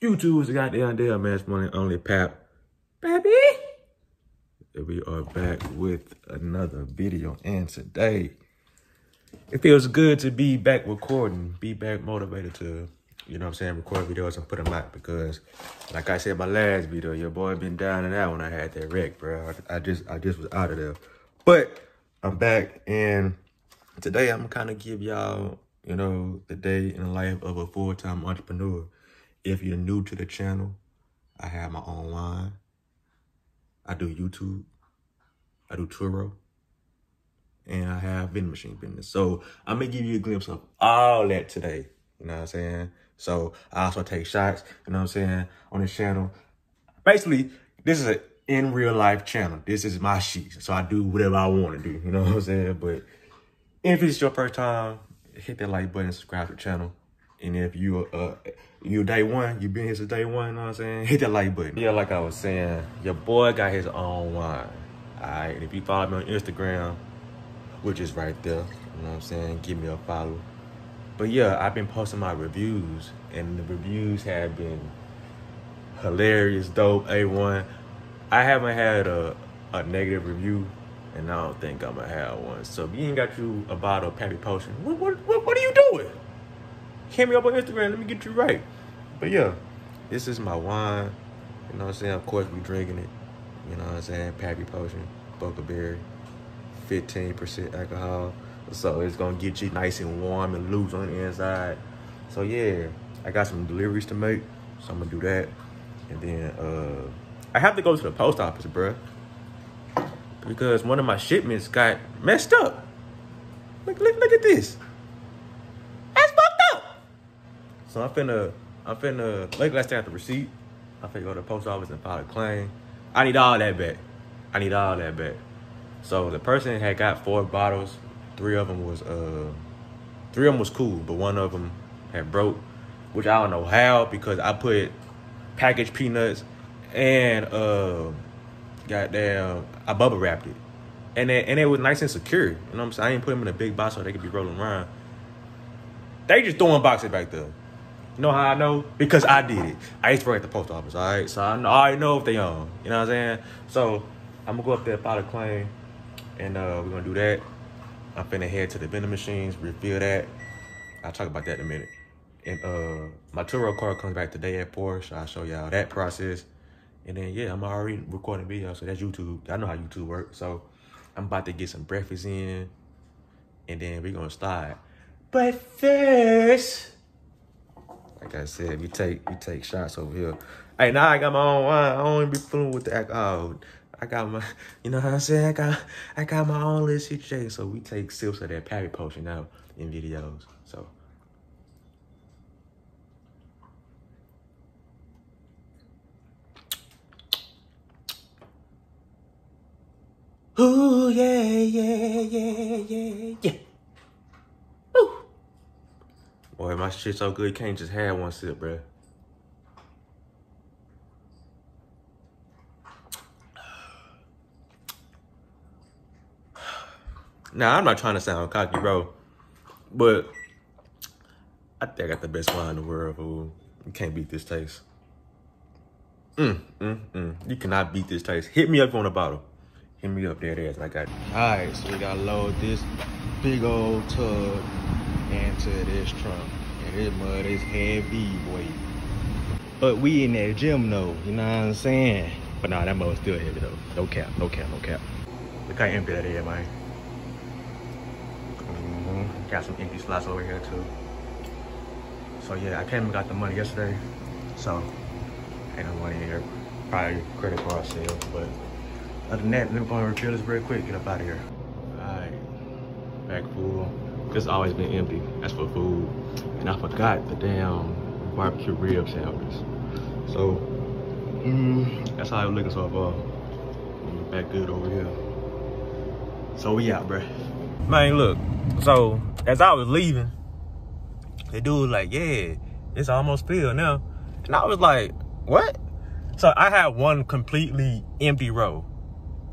YouTube's the goddamn day of Match Money Only, Pap. Baby! We are back with another video, and today it feels good to be back recording, be back motivated to, you know what I'm saying, record videos and put them out because, like I said in my last video, your boy been down and out when I had that wreck, bro. I just was out of there. But I'm back, and today I'm kind of give y'all, you know, the day in the life of a full-time entrepreneur. If you're new to the channel, I have my own line. I do YouTube. I do Turo. And I have vending machine business. So I'm going to give you a glimpse of all that today. You know what I'm saying? So I also take shots, you know what I'm saying, on this channel. Basically, this is an in real life channel. This is my sheet. So I do whatever I want to do. You know what I'm saying? But if it's your first time, hit that like button, subscribe to the channel. And if you're day one, you've been here since day one, you know what I'm saying? Hit that like button. Yeah, like I was saying, your boy got his own wine. All right, and if you follow me on Instagram, which is right there, you know what I'm saying? Give me a follow. But yeah, I've been posting my reviews, and the reviews have been hilarious, dope, A1. I haven't had a negative review, and I don't think I'm gonna have one. So if you ain't got you a bottle of Pappy Potion, what are you doing? Hit me up on Instagram, let me get you right. But yeah, this is my wine. You know what I'm saying? Of course, we drinking it. You know what I'm saying? Pappy Potion, Buc-a-berry, 15% alcohol. So it's gonna get you nice and warm and loose on the inside. So yeah, I got some deliveries to make. So I'm gonna do that. And then I have to go to the post office, bruh. Because one of my shipments got messed up. Look at this. So I'm finna, like I stamped the receipt, I'm finna go to the post office and file a claim. I need all that back. I need all that back. So the person had got 4 bottles. 3 of them was cool, but 1 of them had broke, which I don't know how because I put packaged peanuts and goddamn, I bubble wrapped it. And it was nice and secure. You know what I'm saying? I didn't put them in a big box so they could be rolling around. They just throwing boxes back there. You know how I know? Because I did it. I used to work at the post office, all right? So I already know if they on. You know what I'm saying? So I'm gonna go up there, file a claim, and we're gonna do that. I'm finna head to the vending machines, refill that. I'll talk about that in a minute. And my Turo card comes back today at 4, so I'll show y'all that process. And then yeah, I'm already recording videos, so that's YouTube. I know how YouTube works. So I'm about to get some breakfast in, and then we're gonna start. But first, like I said, we take shots over here. Hey, now I got my own wine. I don't even be fooling with the alcohol. I got my, you know what I'm saying? I got my own little CJ. So we take sips of that Pappy Potion out in videos. So ooh, yeah. Boy, my shit so good, you can't just have one sip, bruh. Now, I'm not trying to sound cocky, bro, but I think I got the best wine in the world, fool. You can't beat this taste. You cannot beat this taste. Hit me up on the bottle. Hit me up, there it is. I got it. All right, so we got to load this big old tub into this trunk, and this mud is heavy, boy. But we in that gym though, you know what I'm saying? But nah, that mud still heavy though. No cap. Look how empty that is, man. Got some empty slots over here too. So yeah, I came and got the money yesterday, so ain't no money here. Probably credit card sale, but other than that, let me go and refill this real quick. Get up out of here. All right, back full. It's always been empty. That's for food. And I forgot the damn barbecue rib sandwiches. So, that's how I'm looking so far. Back good over here. So we out, bruh. Man, look. So, as I was leaving, the dude was like, yeah, it's almost filled now. And I was like, what? So I had one completely empty row.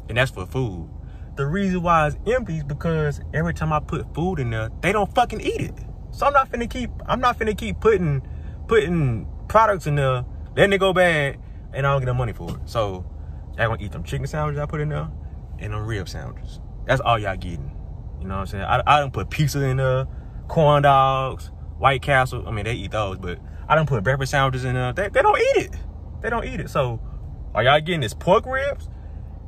And that's for food. The reason why it's empty is because every time I put food in there, they don't fucking eat it. So I'm not finna keep putting products in there Then they go bad, and I don't get no money for it. So y'all gonna eat them chicken sandwiches I put in there, and them rib sandwiches. That's all y'all getting. You know what I'm saying? I done put pizza in there, corn dogs, White Castle. I mean, they eat those, but I done put breakfast sandwiches in there. They don't eat it. They don't eat it. So all y'all getting is pork ribs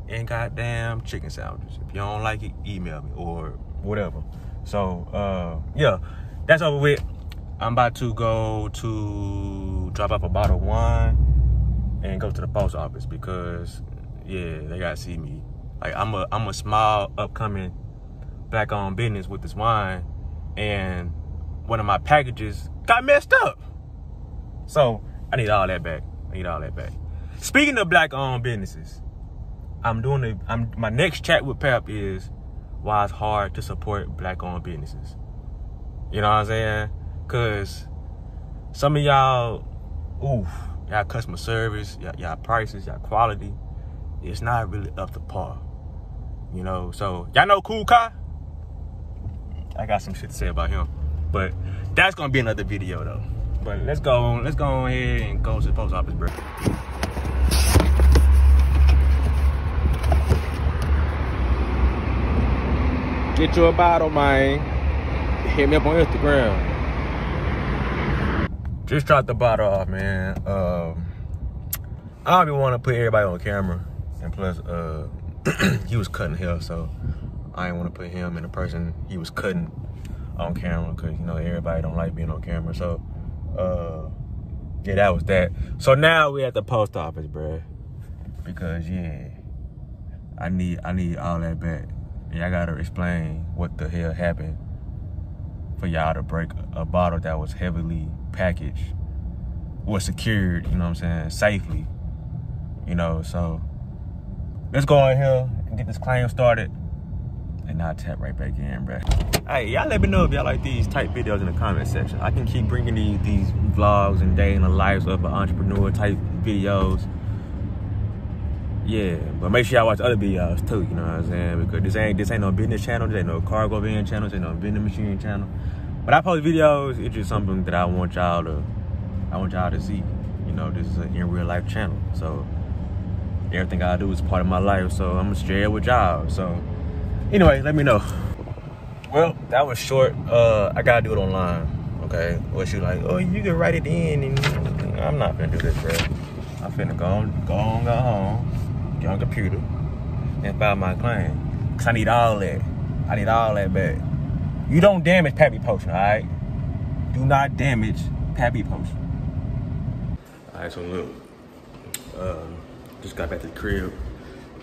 and goddamn chicken sandwiches. If you don't like it, email me or whatever. So yeah, that's over with. I'm about to go to drop off a bottle of wine and go to the post office because yeah, they gotta see me. Like I'm a small upcoming black-owned business with this wine, and one of my packages got messed up. So I need all that back. I need all that back. Speaking of black-owned businesses, my next chat with Pep is why it's hard to support black-owned businesses. You know what I'm saying? Cause some of y'all, y'all customer service, y'all prices, y'all quality, it's not really up to par. You know, so y'all know Cool Kai? I got some shit to say about him, but that's gonna be another video though. But let's go ahead and go to the post office, bro. Get you a bottle, man. Hit me up on Instagram. Just dropped the bottle off, man. I don't even want to put everybody on camera. And plus, he was cutting hair, so I didn't want to put him and the person he was cutting on camera because, you know, everybody don't like being on camera. So, yeah, that was that. So now we at the post office, bruh. Because, yeah, I need all that back. Y'all gotta explain what the hell happened for y'all to break a bottle that was heavily packaged, was secured, you know what I'm saying, safely, you know. So let's go out here and get this claim started, and I'll tap right back in, bro. Hey, y'all let me know if y'all like these type videos in the comment section. I can keep bringing these vlogs and day in the lives of an entrepreneur type videos. Yeah, but make sure y'all watch other videos too, you know what I'm saying? Because this ain't no business channel, this ain't no cargo van channel, this ain't no vending machine channel. But I post videos, it's just something that I want y'all to see. You know, this is an in real life channel. So everything I do is part of my life, so I'm gonna share it with y'all. So anyway, let me know. Well, that was short. I gotta do it online, okay? What you like, oh, you can write it in, and I'm not gonna do this, bro. I'm finna go home. Get on computer and file my claim. Cause I need all that. I need all that back. You don't damage Pappy Potion, all right? Do not damage Pappy Potion. All right, so look, just got back to the crib.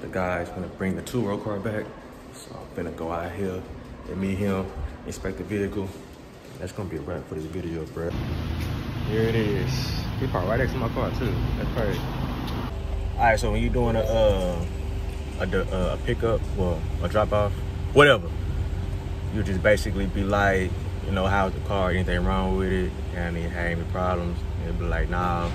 The guy's gonna bring the Turo car back. So I'm finna go out here and meet him, inspect the vehicle. That's gonna be a wrap for this video, bro. Here it is. He parked right next to my car too. That's crazy. All right, so when you're doing a pickup or a drop-off, whatever, you just basically be like, you know, how's the car, anything wrong with it, and it had any problems, it'd be like, nah,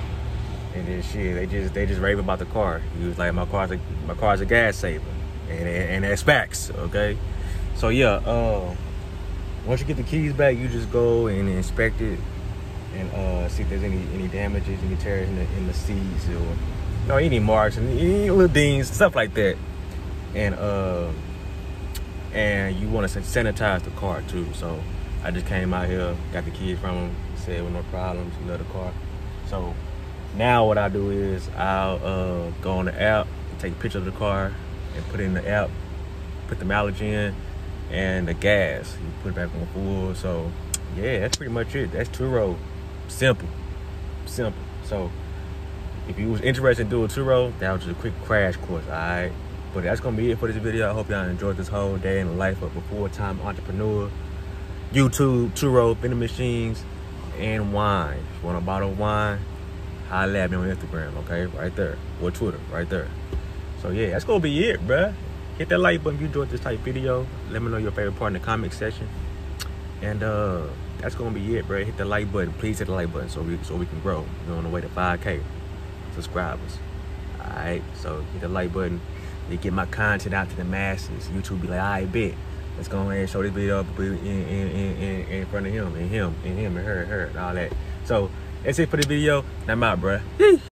and then shit, they just rave about the car. He was like, my car's a gas saver, and that's facts, okay? So yeah, once you get the keys back, you just go and inspect it, and see if there's any damages, any tears in the seats, or no, any marks and any little dings, stuff like that. And and you want to sanitize the car too. So I just came out here, got the keys from him, said with no problems, you love the car. So now what I do is I'll go on the app, take a picture of the car and put it in the app, put the mileage in and the gas. You put it back on full. So yeah, that's pretty much it. That's Turo. Simple. So if you was interested in doing Turo, that was just a quick crash course, all right? But that's gonna be it for this video. I hope y'all enjoyed this whole day in the life of a full-time entrepreneur. YouTube, Turo, vending machines, and wine. If you want a bottle of wine, holla at me on Instagram, okay? Right there, or Twitter, right there. So yeah, that's gonna be it, bruh. Hit that like button if you enjoyed this type of video. Let me know your favorite part in the comment section. And that's gonna be it, bruh. Hit the like button, please hit the like button so we can grow. We're on the way to 5K. Subscribers. Alright, so hit the like button. They get my content out to the masses. YouTube be like, alright, bet. Let's go ahead and show this video up in front of him, and her, and all that. So that's it for the video. I'm out, bruh.